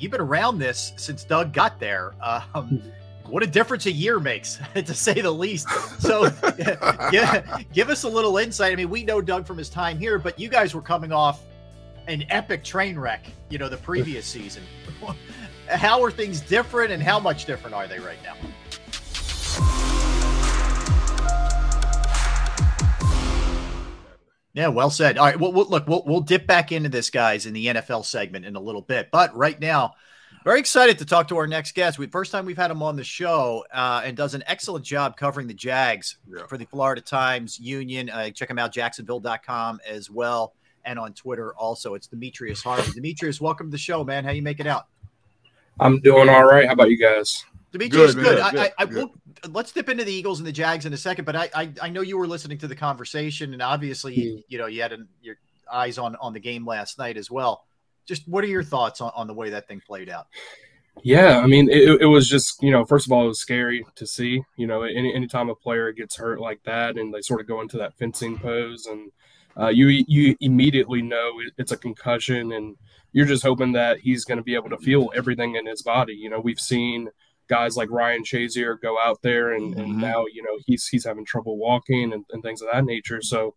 you've been around this since Doug got there. What a difference a year makes, to say the least. So yeah, give us a little insight. I mean, we know Doug from his time here, but you guys were coming off an epic train wreck, you know, the previous season. How are things different, and how much different are they right now? Yeah, well said. All right, we'll dip back into this, guys, in the NFL segment in a little bit. But right now, very excited to talk to our next guest. First time we've had him on the show, and does an excellent job covering the Jags for the Florida Times Union. Check him out, Jacksonville.com as well, and on Twitter also. It's Demetrius Harvey. Demetrius, welcome to the show, man. How you making out? I'm doing all right. How about you guys? Demetrius, good. Let's dip into the Eagles and the Jags in a second, but I know you were listening to the conversation, and obviously you know, you had your eyes on the game last night as well. Just what are your thoughts on the way that thing played out? Yeah, I mean, it was just, you know, first of all, it was scary to see. You know, any time a player gets hurt like that and they sort of go into that fencing pose, and you immediately know it's a concussion, and you're just hoping that he's going to be able to feel everything in his body. You know, we've seen guys like Ryan Chazier go out there and now, you know, he's having trouble walking and things of that nature. So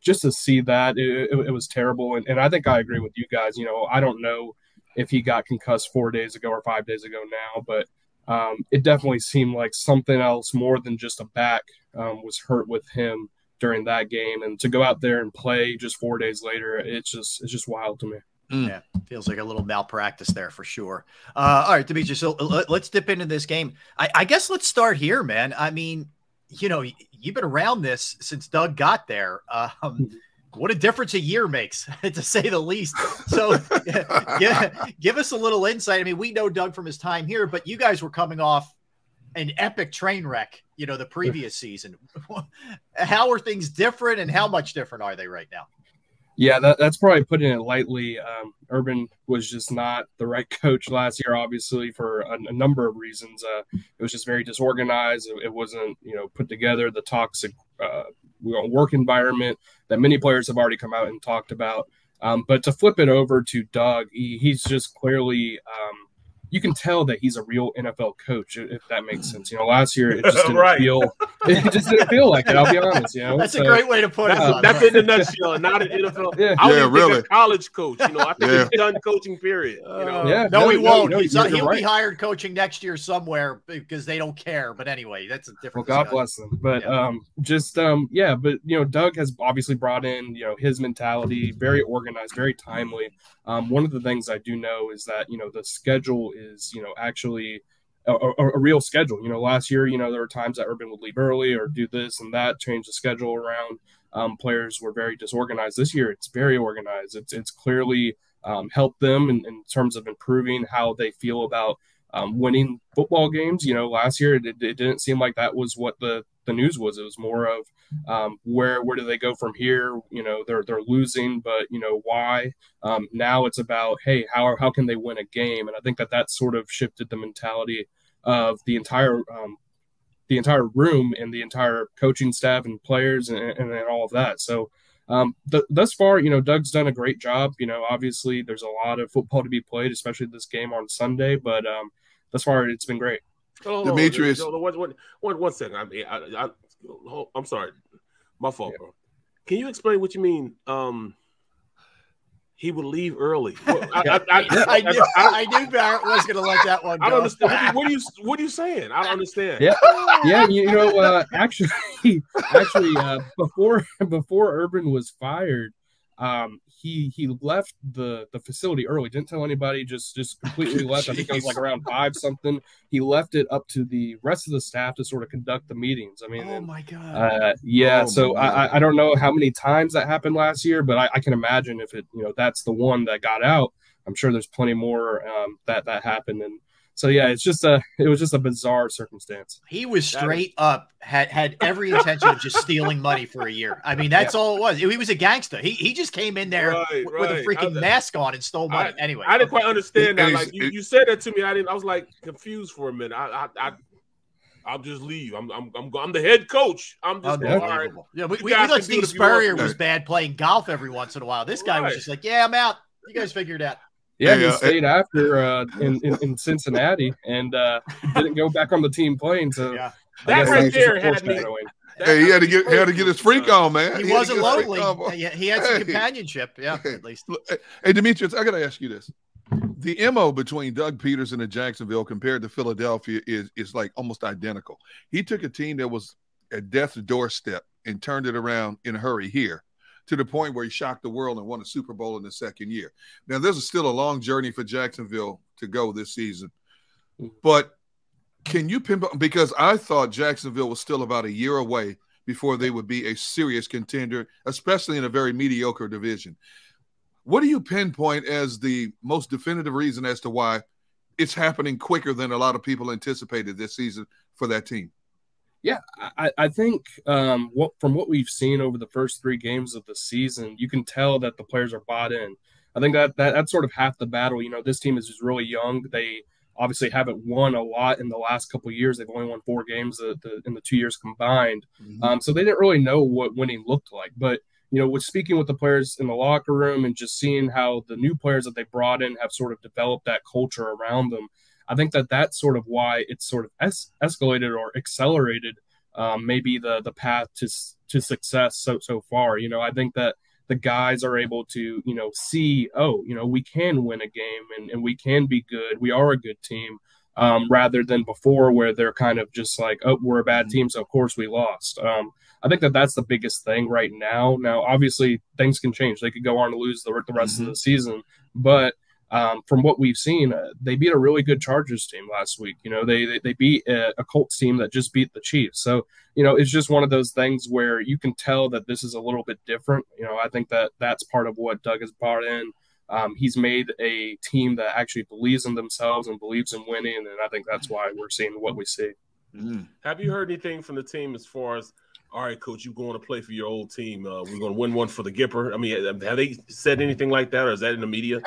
just to see that, it was terrible. And I think I agree with you guys. You know, I don't know if he got concussed 4 days ago or 5 days ago now, but it definitely seemed like something else more than just a back was hurt with him during that game. And to go out there and play just 4 days later, it's just wild to me. Yeah, feels like a little malpractice there for sure. All right, Demetrius, so let's dip into this game. I guess let's start here, man. I mean, you know, you've been around this since Doug got there. What a difference a year makes, to say the least. So yeah, give us a little insight. I mean, we know Doug from his time here, but you guys were coming off an epic train wreck, you know, the previous season. How are things different, and how much different are they right now? Yeah, that's probably putting it lightly. Urban was just not the right coach last year, obviously, for a number of reasons. It was just very disorganized. It wasn't, you know, put together. The toxic work environment that many players have already come out and talked about. But to flip it over to Doug, he's just clearly you can tell that he's a real NFL coach, if that makes sense. You know, last year it just didn't feel like it. I'll be honest. You know, that's a great way to put it. That's in the nutshell. Not an NFL. Yeah, I would think a college coach. You know, I think he's done coaching. Period. You know? Yeah. No, he won't. He'll be hired coaching next year somewhere because they don't care. But anyway, that's a different. Well, God bless them. But yeah. But you know, Doug has obviously brought in, you know, his mentality, very organized, very timely. One of the things I do know is that, you know, the schedule is, you know, actually a real schedule. You know, last year, you know, there were times that Urban would leave early or do this and that, change the schedule around. Players were very disorganized. This year, it's very organized. It's clearly helped them in terms of improving how they feel about winning football games. You know, last year, it didn't seem like that was what the news was. It was more of where do they go from here? You know, they're losing, but you know, why? Now it's about, hey, how can they win a game? And I think that sort of shifted the mentality of the entire room and the entire coaching staff and players and all of that. So thus far, you know, Doug's done a great job. You know, obviously there's a lot of football to be played, especially this game on Sunday, but thus far it's been great. Oh, Demetrius, one second. I mean, I'm sorry, my fault, bro. Can you explain what you mean? He would leave early. Well, I knew Barrett was going to let that one go. I don't understand. What are you saying? I don't understand. Yeah, yeah. You know, actually, before Urban was fired, he left the facility early, didn't tell anybody, just completely left. I think it was like around 5 something. He left it up to the rest of the staff to sort of conduct the meetings. I mean, oh my God. So I don't know how many times that happened last year, but I can imagine if it, you know, that's the one that got out, I'm sure there's plenty more that happened. And so yeah, it was just a bizarre circumstance. He was straight up had every intention of just stealing money for a year. I mean, that's all it was. He was a gangster. He just came in there with a freaking mask on and stole money. Anyway, I didn't quite understand that. Like you said that to me, I was like confused for a minute. I'll just leave. I'm the head coach. I'm just right. Yeah. We thought Steve Spurrier was bad playing golf every once in a while. This guy was just like, yeah, I'm out. You guys figured it out. Yeah, he stayed after in Cincinnati and didn't go back on the team plane. So yeah. That right there had me. Hey, he had to get his freak on, man. He wasn't lonely. He had some companionship, yeah, at least. Hey, Demetrius, I got to ask you this. The MO between Doug Pederson and Jacksonville compared to Philadelphia is like almost identical. He took a team that was at death's doorstep and turned it around in a hurry here, to the point where he shocked the world and won a Super Bowl in the second year. Now, there's still a long journey for Jacksonville to go this season. But can you pinpoint – because I thought Jacksonville was still about a year away before they would be a serious contender, especially in a very mediocre division. What do you pinpoint as the most definitive reason as to why it's happening quicker than a lot of people anticipated this season for that team? Yeah, I think from what we've seen over the first three games of the season, you can tell that the players are bought in. I think that's sort of half the battle. You know, this team is just really young. They obviously haven't won a lot in the last couple of years. They've only won 4 games in the 2 years combined. Mm-hmm. So they didn't really know what winning looked like. But, you know, with speaking with the players in the locker room and just seeing how the new players that they brought in have sort of developed that culture around them, I think that that's sort of why it's sort of escalated or accelerated maybe the path to success so far. You know, I think that the guys are able to, you know, see, oh, you know, we can win a game and we can be good. We are a good team rather than before where they're kind of just like, oh, we're a bad team, so of course we lost. I think that that's the biggest thing right now. Now, obviously, things can change. They could go on to lose the rest of the season, but from what we've seen, they beat a really good Chargers team last week. You know, they beat a Colts team that just beat the Chiefs. So, you know, it's just one of those things where you can tell that this is a little bit different. You know, I think that that's part of what Doug has brought in. He's made a team that actually believes in themselves and believes in winning, and I think that's why we're seeing what we see. Have you heard anything from the team as far as, all right, coach, you're going to play for your old team. We're going to win one for the Gipper. I mean, have they said anything like that, or is that in the media?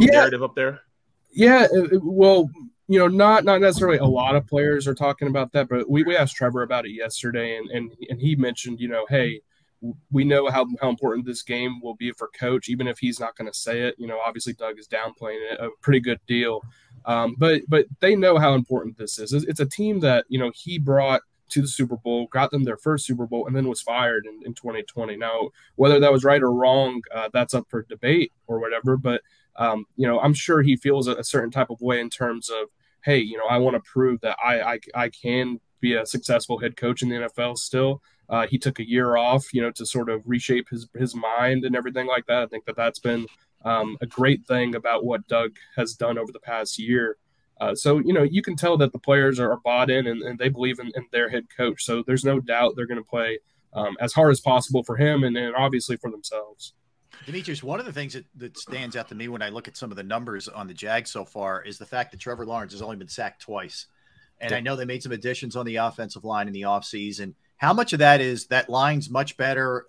Narrative up there? Yeah, well, you know, not necessarily a lot of players are talking about that, but we asked Trevor about it yesterday, and he mentioned, you know, hey, we know how important this game will be for coach, even if he's not going to say it. You know, obviously Doug is downplaying it a pretty good deal, but they know how important this is. It's a team that, you know, he brought to the Super Bowl, got them their first Super Bowl, and then was fired in 2020. Now, whether that was right or wrong, that's up for debate or whatever, but you know, I'm sure he feels a certain type of way in terms of, hey, you know, I want to prove that I can be a successful head coach in the NFL still. He took a year off, you know, to sort of reshape his mind and everything like that. I think that that's been a great thing about what Doug has done over the past year. So, you know, you can tell that the players are bought in and they believe in their head coach. So there's no doubt they're going to play as hard as possible for him and obviously for themselves. Demetrius, one of the things that stands out to me when I look at some of the numbers on the Jags so far is the fact that Trevor Lawrence has only been sacked twice. And I know they made some additions on the offensive line in the offseason. How much of that is that line's much better?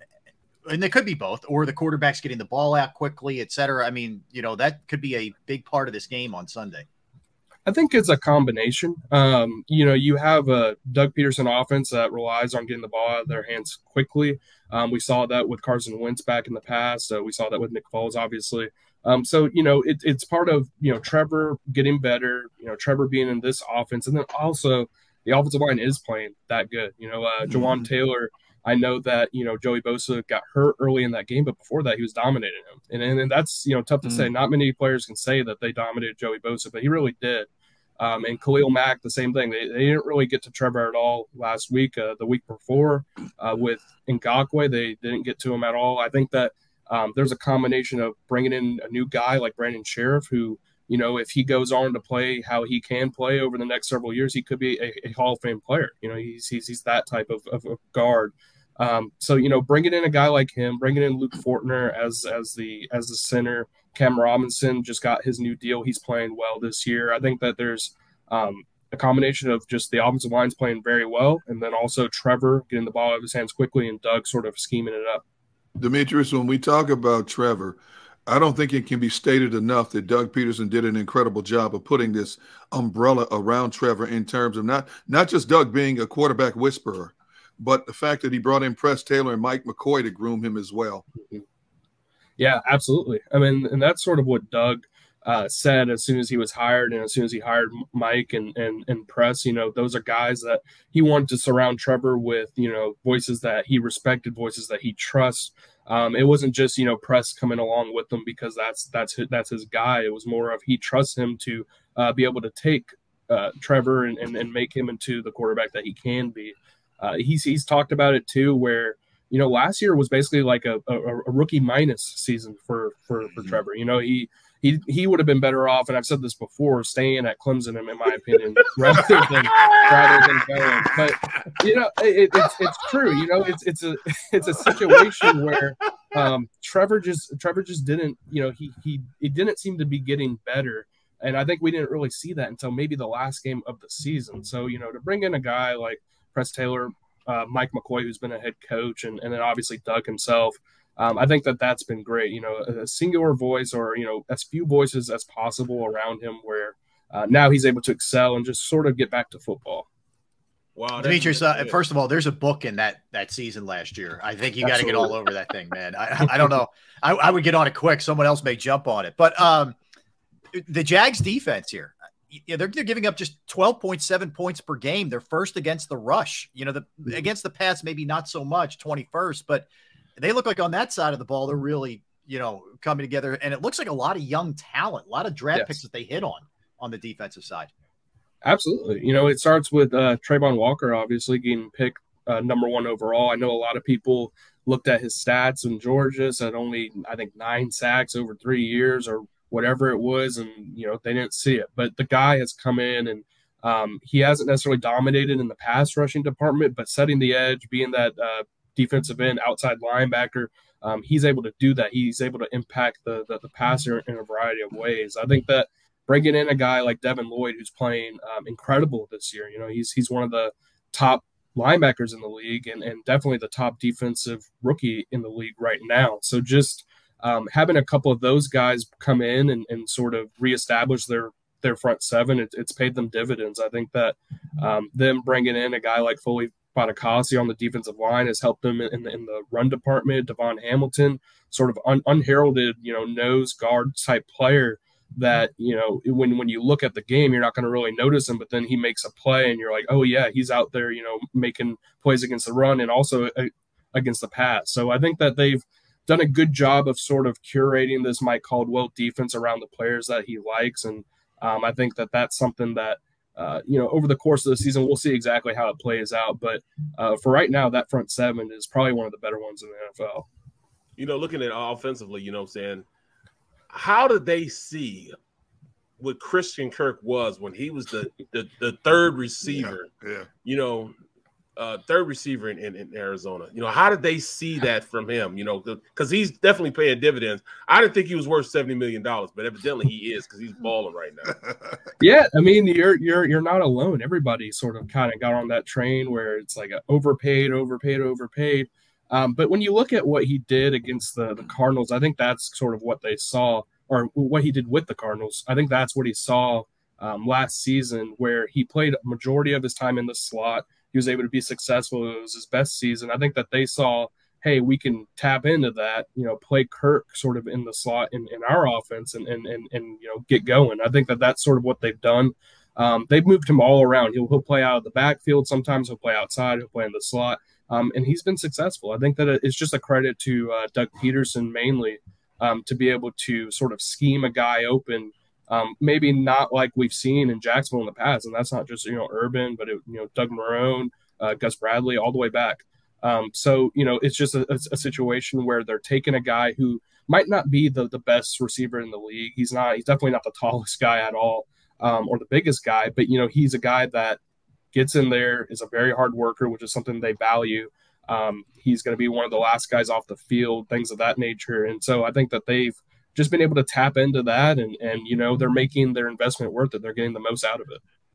And they could be both, or the quarterback's getting the ball out quickly, et cetera. I mean, you know, that could be a big part of this game on Sunday. I think it's a combination. You know, you have a Doug Pederson offense that relies on getting the ball out of their hands quickly. We saw that with Carson Wentz back in the past. So we saw that with Nick Foles, obviously. So, you know, it's part of, you know, Trevor getting better, you know, Trevor being in this offense. And then also the offensive line is playing that good. You know, Jawan Taylor, I know that, you know, Joey Bosa got hurt early in that game, but before that he was dominating him. And that's, you know, tough to say. Not many players can say that they dominated Joey Bosa, but he really did. And Khalil Mack, the same thing. They didn't really get to Trevor at all last week. The week before with Ngakoue, they didn't get to him at all. I think that there's a combination of bringing in a new guy like Brandon Scherf, who, you know, if he goes on to play how he can play over the next several years, he could be a Hall of Fame player. You know, he's that type of guard. So, you know, bringing in a guy like him, bringing in Luke Fortner as the center. Cam Robinson just got his new deal. He's playing well this year. I think that there's a combination of just the offensive line's playing very well, and then also Trevor getting the ball out of his hands quickly and Doug sort of scheming it up. Demetrius, when we talk about Trevor, I don't think it can be stated enough that Doug Pederson did an incredible job of putting this umbrella around Trevor in terms of not just Doug being a quarterback whisperer, but the fact that he brought in Press Taylor and Mike McCoy to groom him as well. Yeah, absolutely. I mean, and that's sort of what Doug said as soon as he was hired, and as soon as he hired Mike and Press, you know, those are guys that he wanted to surround Trevor with, you know, voices that he respected, voices that he trusts. It wasn't just, you know, Press coming along with them because that's his guy. It was more of he trusts him to be able to take Trevor and make him into the quarterback that he can be. He's talked about it too, where, you know, last year was basically like a rookie minus season for Trevor. You know, he would have been better off, and I've said this before, staying at Clemson, in my opinion, rather than going. But you know, it's true. You know, it's a situation where Trevor just didn't. You know, he didn't seem to be getting better, and I think we didn't really see that until maybe the last game of the season. So, you know, to bring in a guy like Press Taylor, Mike McCoy, who's been a head coach, and then obviously Doug himself. I think that's been great. You know, a singular voice, or, you know, as few voices as possible around him, where now he's able to excel and just sort of get back to football. Wow, Demetrius, first of all, there's a book in that season last year. I think you got to get all over that thing, man. I don't know. I would get on it quick. Someone else may jump on it. But the Jags defense here, yeah, they're giving up just 12.7 points per game. They're first against the rush. You know, against the pass, maybe not so much, 21st, but they look like on that side of the ball, they're really, you know, coming together. And it looks like a lot of young talent, a lot of draft picks that they hit on the defensive side. Absolutely. You know, it starts with Trayvon Walker, obviously, getting picked #1 overall. I know a lot of people looked at his stats in Georgia, said only, I think, 9 sacks over 3 years or whatever it was. And, you know, they didn't see it. But the guy has come in, and he hasn't necessarily dominated in the pass rushing department, but setting the edge, being that defensive end, outside linebacker, he's able to do that. He's able to impact the passer in a variety of ways. I think that bringing in a guy like Devin Lloyd, who's playing incredible this year, you know, he's one of the top linebackers in the league, and definitely the top defensive rookie in the league right now. So just having a couple of those guys come in and sort of reestablish their front seven, it's paid them dividends. I think that them bringing in a guy like Foley Badakasi on the defensive line has helped them in the run department. Devon Hamilton, sort of unheralded, you know, nose guard type player that, you know, when you look at the game, you're not going to really notice him, but then he makes a play and you're like, oh yeah, he's out there, you know, making plays against the run and also against the pass. So I think that they've done a good job of sort of curating this Mike Caldwell defense around the players that he likes. And I think that that's something that, you know, over the course of the season, we'll see exactly how it plays out. But for right now, that front seven is probably one of the better ones in the NFL. You know, looking at offensively, you know what I'm saying, how did they see what Christian Kirk was when he was the third receiver, yeah. You know, third receiver in Arizona? You know, how did they see that from him? You know, because he's definitely paying dividends. I didn't think he was worth $70 million, but evidently he is, because he's balling right now. Yeah, I mean, you're not alone. Everybody sort of kind of got on that train where it's like a overpaid. But when you look at what he did against the Cardinals, I think that's sort of what they saw, or what he did with the Cardinals. I think that's what he saw last season, where he played a majority of his time in the slot. He was able to be successful. It was his best season. I think that they saw, hey, we can tap into that, you know, play Kirk sort of in the slot in our offense and you know, get going. I think that that's sort of what they've done. They've moved him all around. He'll play out of the backfield. Sometimes he'll play outside. He'll play in the slot. And he's been successful. I think that it's just a credit to Doug Pederson mainly to be able to sort of scheme a guy open. Maybe not like we've seen in Jacksonville in the past, and that's not just, you know, Urban, but, you know, Doug Marrone, Gus Bradley, all the way back. So, you know, it's just a situation where they're taking a guy who might not be the best receiver in the league. He's definitely not the tallest guy at all, or the biggest guy, but, you know, he's a guy that gets in there, is a very hard worker, which is something they value. He's going to be one of the last guys off the field, things of that nature. And so I think that they've just been able to tap into that, and you know, they're making their investment worth it. They're getting the most out of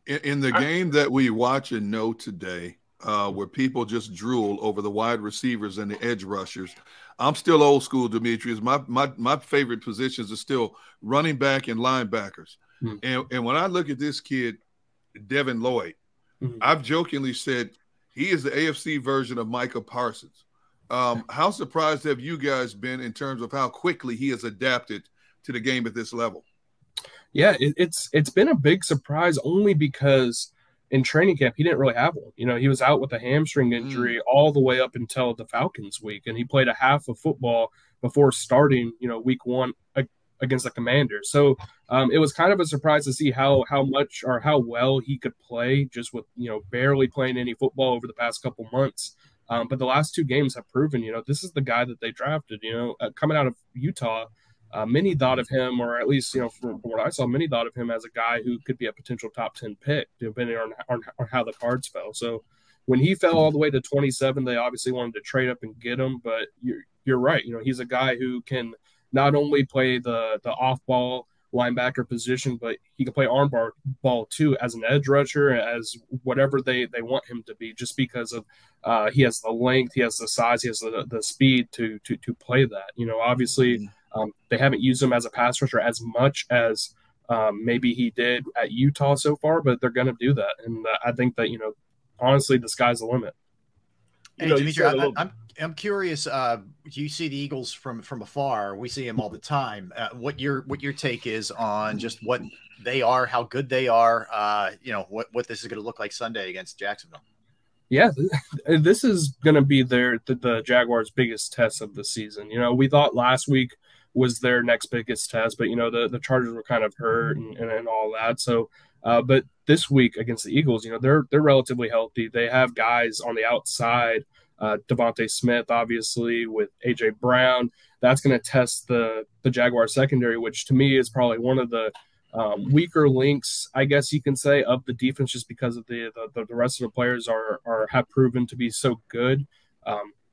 it. In the game that we watch and know today, where people just drool over the wide receivers and the edge rushers, I'm still old school, Demetrius. My favorite positions are still running back and linebackers. Mm-hmm. And when I look at this kid, Devin Lloyd, mm-hmm. I've jokingly said he is the AFC version of Micah Parsons. How surprised have you guys been in terms of how quickly he has adapted to the game at this level? Yeah, it's been a big surprise only because in training camp, he didn't really have one. You know, he was out with a hamstring injury all the way up until the Falcons week, and he played a half of football before starting, you know, week one against the Commanders. So it was kind of a surprise to see how much or how well he could play just with, you know, barely playing any football over the past couple months. But the last two games have proven, you know, this is the guy that they drafted, you know, coming out of Utah. Many thought of him, or at least, you know, from what I saw, many thought of him as a guy who could be a potential top 10 pick, depending on how the cards fell. So when he fell all the way to 27, they obviously wanted to trade up and get him. But you're right. You know, he's a guy who can not only play the off-ball linebacker position, but he can play arm ball too, as an edge rusher, as whatever they want him to be, just because of he has the length, he has the size, he has the speed to play that. You know, obviously they haven't used him as a pass rusher as much as maybe he did at Utah so far, but they're going to do that. And I think that, you know, honestly, the sky's the limit. Hey, Demetri, I'm curious. You see the Eagles from afar. We see them all the time. What your take is on just what they are, how good they are. You know, what this is going to look like Sunday against Jacksonville. Yeah, this is going to be the Jaguars' biggest test of the season. You know, we thought last week was their next biggest test, but you know the Chargers were kind of hurt and all that. So, but this week against the Eagles, you know they're relatively healthy. They have guys on the outside, Devonta Smith, obviously with AJ Brown. That's going to test the Jaguar secondary, which to me is probably one of the weaker links, I guess you can say, of the defense, just because of the rest of the players have proven to be so good.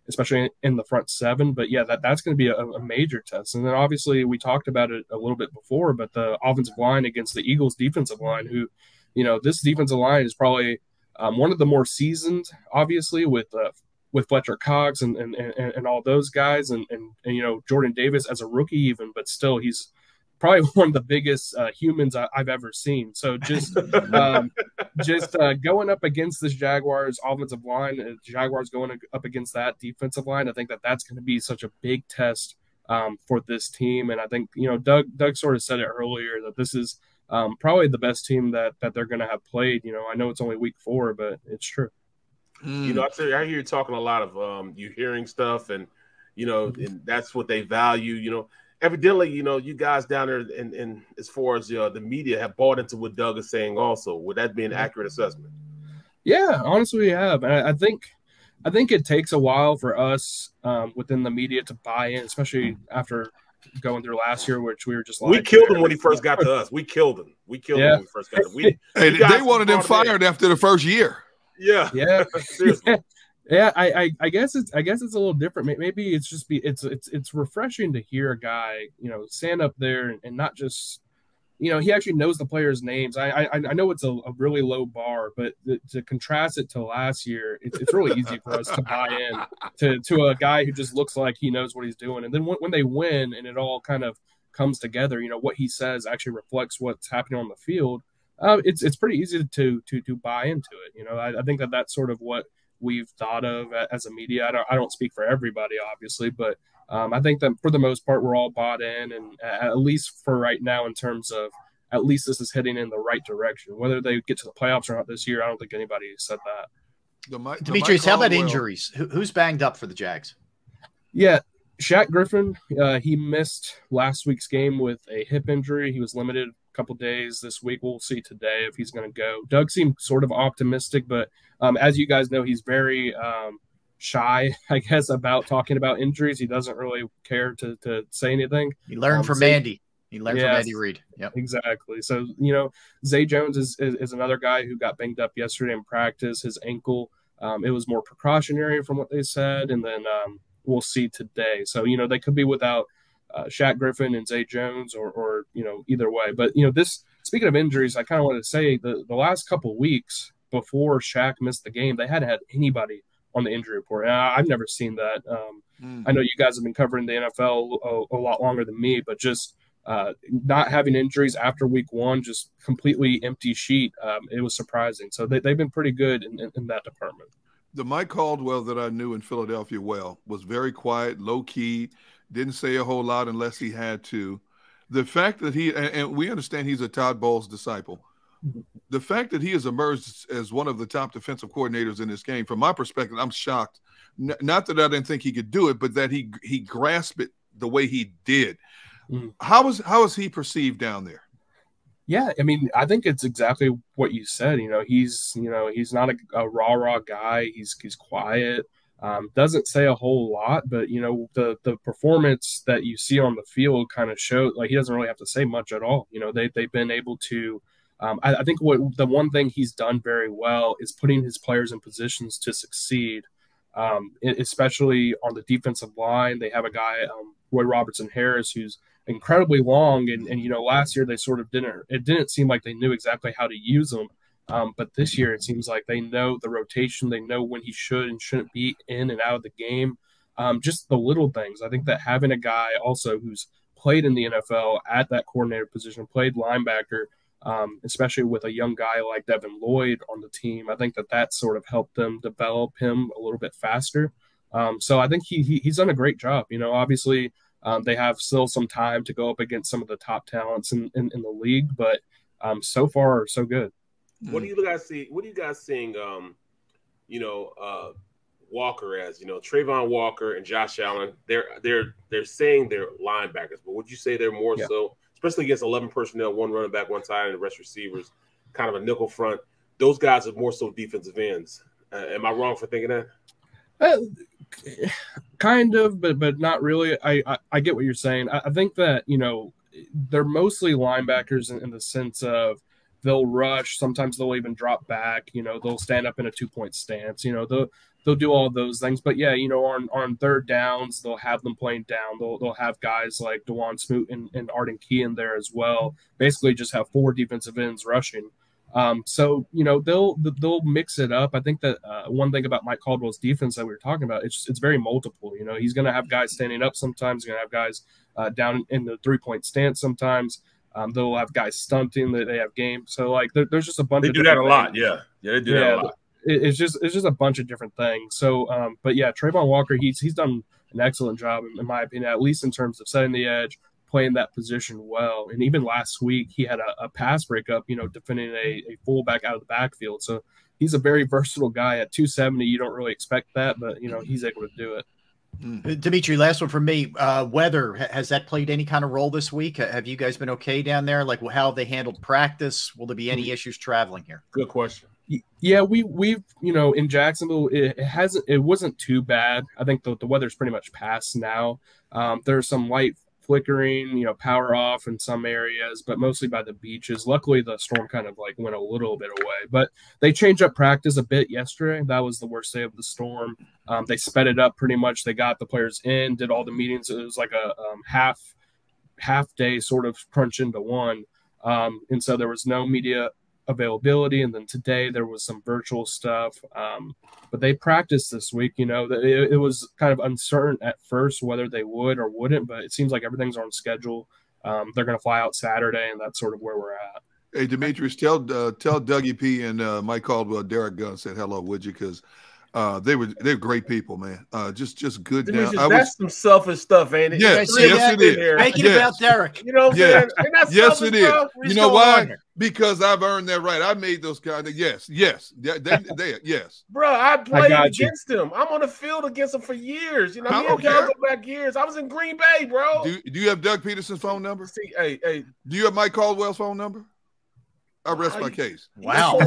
Especially in the front seven. But, yeah, that's going to be a major test. And then, obviously, we talked about it a little bit before, but the offensive line against the Eagles' defensive line, who, you know, this defensive line is probably one of the more seasoned, obviously, with Fletcher Cox and all those guys and, you know, Jordan Davis as a rookie even, but still he's probably one of the biggest humans I've ever seen. So just going up against this Jaguars offensive line, Jaguars going up against that defensive line, I think that that's going to be such a big test for this team. And I think, you know, Doug sort of said it earlier that this is probably the best team that they're going to have played. You know, I know it's only week 4, but it's true. You know, I hear you talking a lot of you hearing stuff and, you know, and that's what they value, you know. Evidently, you know, you guys down there and as far as the media have bought into what Doug is saying also. Would that be an accurate assessment? Yeah, honestly, we have. And I think it takes a while for us within the media to buy in, especially after going through last year, which we were just like. We killed him when he first got to us. We killed him when we first got to him. They wanted him fired after the first year. Yeah. Yeah. Seriously. Yeah, I guess it's a little different. Maybe it's just it's refreshing to hear a guy, you know, stand up there and not just, you know, he actually knows the players' names. I know it's a really low bar, but to contrast it to last year, it's really easy for us to buy in to a guy who just looks like he knows what he's doing. And then when they win and it all kind of comes together, you know, what he says actually reflects what's happening on the field. It's pretty easy to buy into it. You know, I think that that's sort of what we've thought of as a media. I don't speak for everybody, obviously, but I think that for the most part, we're all bought in, and at least for right now, in terms of at least this is heading in the right direction. Whether they get to the playoffs or not this year, I don't think anybody said that. Demetrius, how about injuries? Who's banged up for the Jags? Yeah, Shaq Griffin, he missed last week's game with a hip injury. He was limited couple days this week. We'll see today if he's going to go. Doug seemed sort of optimistic, but as you guys know, he's very shy, I guess, about talking about injuries. He doesn't really care to say anything. He learned from Andy. He learned from Andy Reid. Yep. Exactly. So, you know, Zay Jones is another guy who got banged up yesterday in practice. His ankle, it was more precautionary from what they said, and then we'll see today. So, you know, they could be without Shaq Griffin and Zay Jones or, you know, either way. But, you know, this, speaking of injuries, I kind of wanted to say the last couple of weeks before Shaq missed the game, they hadn't had anybody on the injury report. And I've never seen that. I know you guys have been covering the NFL a lot longer than me, but just not having injuries after week 1, just completely empty sheet. It was surprising. So they've been pretty good in that department. The Mike Caldwell that I knew in Philadelphia well was very quiet, low-key, didn't say a whole lot unless he had to. The fact that he, and we understand he's a Todd Bowles disciple, the fact that he has emerged as one of the top defensive coordinators in this game, from my perspective, I'm shocked. Not that I didn't think he could do it, but that he grasped it the way he did. How is he perceived down there? Yeah, I mean, I think it's exactly what you said. You know, he's not a rah-rah guy. He's quiet. Doesn't say a whole lot, but you know, the performance that you see on the field kind of shows, like, he doesn't really have to say much at all. You know, they've been able to. I think the one thing he's done very well is putting his players in positions to succeed, especially on the defensive line. They have a guy, Roy Robertson Harris, who's incredibly long, and you know, last year they sort of didn't seem like they knew exactly how to use him. But this year it seems like they know the rotation. They know when he should and shouldn't be in and out of the game. Just the little things. I think that having a guy also who's played in the NFL at that coordinator position, played linebacker, especially with a young guy like Devin Lloyd on the team, I think that sort of helped them develop him a little bit faster. So I think he's done a great job. You know, obviously they have still some time to go up against some of the top talents in the league, but so far so good. What do you guys see? What do you guys seeing? Walker as, you know, Trayvon Walker and Josh Allen. They're saying they're linebackers, but would you say they're more so? Especially against 11 personnel, one running back, one tight end, the rest receivers, kind of a nickel front. Those guys are more so defensive ends. Am I wrong for thinking that? Kind of, but not really. I get what you're saying. I think that, you know, they're mostly linebackers in the sense of they'll rush. Sometimes they'll even drop back. You know, they'll stand up in a two-point stance. You know, they'll do all those things. But, yeah, you know, on third downs, they'll have them playing down. They'll have guys like DeJuan Smoot and Arden Key in there as well, basically just have four defensive ends rushing. So, you know, they'll mix it up. I think that one thing about Mike Caldwell's defense that we were talking about, it's very multiple. You know, he's going to have guys standing up sometimes. He's going to have guys down in the three-point stance sometimes. They'll have guys stunting. They have games. So, like, there's just a bunch of different things. They do that a lot, yeah. Yeah, they do that a lot. It's just a bunch of different things. So, but yeah, Trayvon Walker, he's done an excellent job, in my opinion, at least in terms of setting the edge, playing that position well. And even last week, he had a pass breakup, you know, defending a fullback out of the backfield. So he's a very versatile guy at 270. You don't really expect that, but you know, he's able to do it. Dimitri, last one from me. Weather, has that played any kind of role this week? Have you guys been okay down there? Like, how have they handled practice? Will there be any issues traveling here? Good question. Yeah, we've you know, in Jacksonville it wasn't too bad. I think the weather's pretty much passed now. There's some light flickering, you know, power off in some areas, but mostly by the beaches. Luckily, the storm kind of like went a little bit away, but they changed up practice a bit yesterday. That was the worst day of the storm. They sped it up pretty much. They got the players in, did all the meetings. It was like a half day sort of crunch into one, and so there was no media availability, and then today there was some virtual stuff, but they practiced this week. You know, it was kind of uncertain at first whether they would or wouldn't, but it seems like everything's on schedule. They're going to fly out Saturday, and that's sort of where we're at. Hey, Demetrius, tell Dougie P and Mike Caldwell, Derek Gunn said hello, would you? Because they're great people, man. Just good. That's some selfish stuff, ain't it? Yes, it is. Make it about Derek. You know what I'm saying? Yes, it is. You know why? Because I've earned that right. I made those guys. Yes. Bro, I played against them. I'm on the field against them for years. You know, I go back years. I was in Green Bay, bro. Do you have Doug Pederson's phone number? Hey. Do you have Mike Caldwell's phone number? I rest my case. Wow.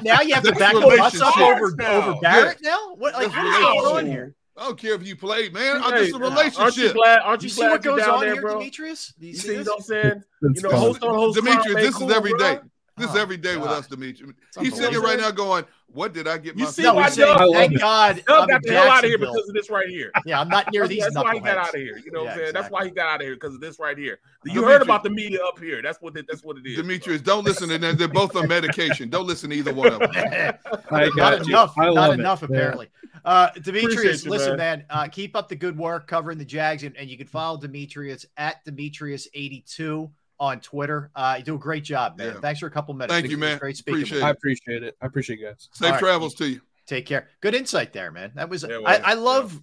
Now you have to back us up over Barrett now? What, like, what's going on here? I don't care if you played, man. It's a relationship. Aren't you see what goes on here, bro? Demetrius? You see what I'm saying? You know, host Demetrius, this is every day. This is every day with us, Demetrius. He's sitting right now going, what did I get myself? You see why Doug, thank God, got the hell out of here because of this right here. Yeah, I'm not near these knuckleheads. That's why he got out of here. You know what I'm saying? That's why he got out of here, because of this right here. You heard about the media up here. That's what it is. Demetrius, don't listen to them. They're both on medication. Don't listen to either one of them. Not enough, apparently. Demetrius, listen, man, keep up the good work covering the Jags, and you can follow Demetrius at Demetrius82. On Twitter. You do a great job, man. Yeah. Thanks for a couple minutes. Thank you, man. Great speaking. I appreciate it. Safe travels to you. Take care. Good insight there, man. That was I love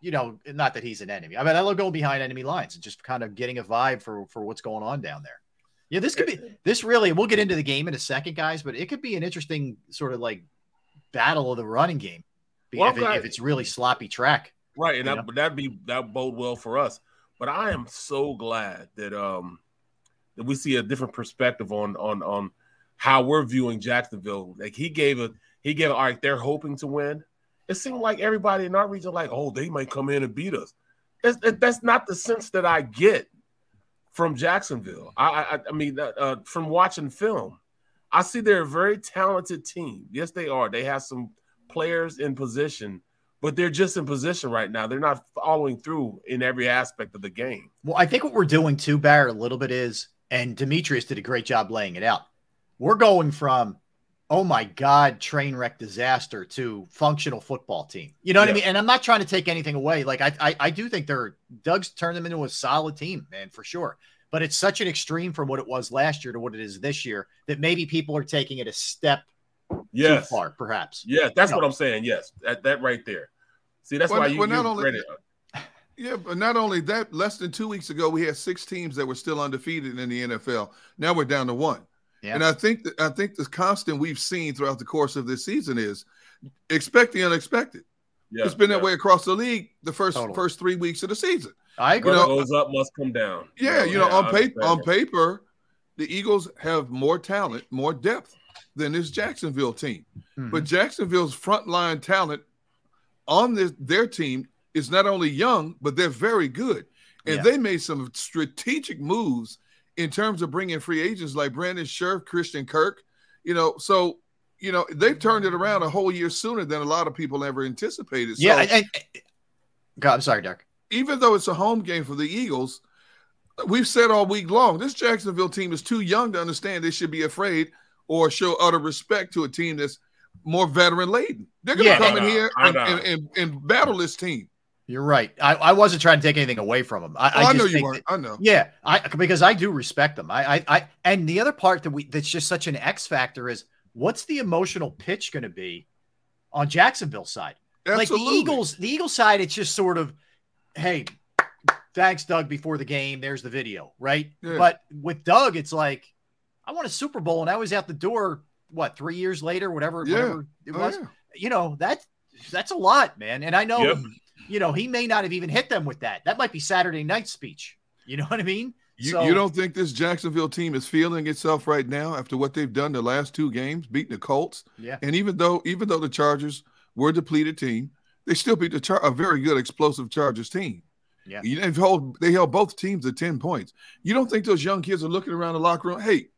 you know, not that he's an enemy. I mean, I love going behind enemy lines and just kind of getting a vibe for what's going on down there. Yeah, this could be this really. We'll get into the game in a second, guys, but it could be an interesting sort of like battle of the running game if it's really sloppy track. Right, and that bode well for us. But I am so glad that that we see a different perspective on how we're viewing Jacksonville. Like he gave all right. They're hoping to win. It seemed like everybody in our region like, oh, they might come in and beat us. That's not the sense that I get from Jacksonville. I mean, from watching film, I see they're a very talented team. Yes, they are. They have some players in position, but they're just in position right now. They're not following through in every aspect of the game. Well, I think what we're doing too, Barrett, a little bit is, and Demetrius did a great job laying it out. We're going from, oh my God, train wreck disaster to functional football team. You know what I mean? And I'm not trying to take anything away. Like I do think Doug's turned them into a solid team, man, for sure. But it's such an extreme from what it was last year to what it is this year that maybe people are taking it a step too far, perhaps. Yeah, that's what I'm saying. Yes, that right there. See, that's why you read it. Yeah, but not only that, less than 2 weeks ago, we had 6 teams that were still undefeated in the NFL. Now we're down to 1. Yeah. And I think the constant we've seen throughout the course of this season is expect the unexpected. Yeah, it's been that way across the league the first 3 weeks of the season. I agree. What goes up must come down. Yeah, on paper, the Eagles have more talent, more depth than this Jacksonville team. Mm-hmm. But Jacksonville's frontline talent on their team is not only young, but they're very good. And they made some strategic moves in terms of bringing free agents like Brandon Scherf, Christian Kirk, so, they've turned it around a whole year sooner than a lot of people ever anticipated. So, yeah. God, I'm sorry, Doug. Even though it's a home game for the Eagles, we've said all week long, this Jacksonville team is too young to understand they should be afraid or show utter respect to a team that's more veteran laden. They're going to come in here and battle this team. You're right. I wasn't trying to take anything away from them. I know you weren't. I know. Yeah, because I do respect them. And the other part that's just such an X factor is what's the emotional pitch going to be on Jacksonville's side? Absolutely. Like the Eagles side, it's just sort of, hey, thanks, Doug, before the game. There's the video, right? Yeah. But with Doug, it's like, I won a Super Bowl and I was out the door, what, 3 years later, whatever it was. Yeah. That's a lot, man. And I know... Yep. He may not have even hit them with that. That might be Saturday night's speech. You know what I mean? You don't think this Jacksonville team is feeling itself right now after what they've done the last 2 games, beating the Colts? Yeah. And even though the Chargers were a depleted team, they still beat a very good explosive Chargers team. Yeah. They held both teams at 10 points. You don't think those young kids are looking around the locker room, hey,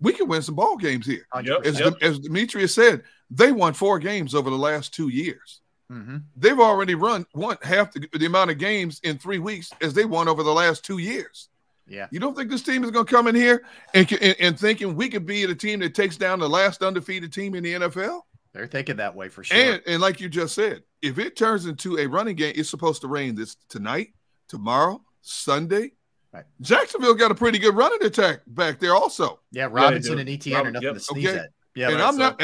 we can win some ball games here. Yep. As Demetrius said, they won 4 games over the last 2 years. Mm-hmm. They've already won half the amount of games in 3 weeks as they won over the last 2 years. Yeah, you don't think this team is going to come in here and thinking we could be the team that takes down the last undefeated team in the NFL? They're thinking that way for sure. And like you just said, if it turns into a running game, it's supposed to rain this tonight, tomorrow, Sunday. Right. Jacksonville got a pretty good running attack back there also. Yeah, Robinson and Etienne are nothing to sneeze at. Yeah, and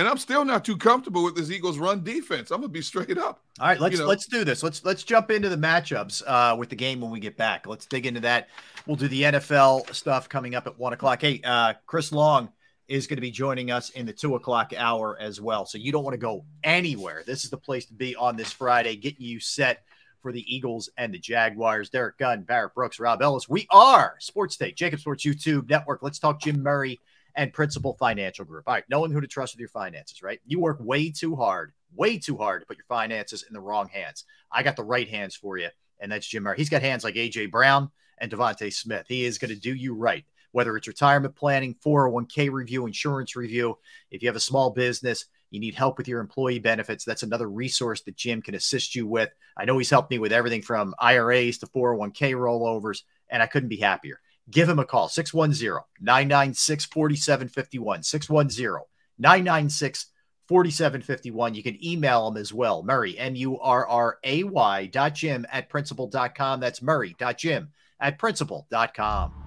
I'm still not too comfortable with this Eagles run defense. I'm gonna be straight up. All right, let's do this. Let's jump into the matchups with the game when we get back. Let's dig into that. We'll do the NFL stuff coming up at 1 o'clock. Hey, Chris Long is going to be joining us in the 2 o'clock hour as well. So you don't want to go anywhere. This is the place to be on this Friday. Get you set for the Eagles and the Jaguars. Derek Gunn, Barrett Brooks, Rob Ellis. We are Sports Take, Jacob Sports YouTube Network. Let's talk Jim Murray and Principal Financial Group. All right, knowing who to trust with your finances, right? You work way too hard to put your finances in the wrong hands. I got the right hands for you, and that's Jim Murray. He's got hands like AJ Brown and Devonta Smith. He is going to do you right, whether it's retirement planning, 401k review, insurance review. If you have a small business, you need help with your employee benefits, that's another resource that Jim can assist you with. I know he's helped me with everything from IRAs to 401k rollovers, and I couldn't be happier. Give him a call, 610-996-4751, 610-996-4751. You can email him as well, Murray, MURRAY.Jim@Principal.com. That's Murray.Jim@Principal.com.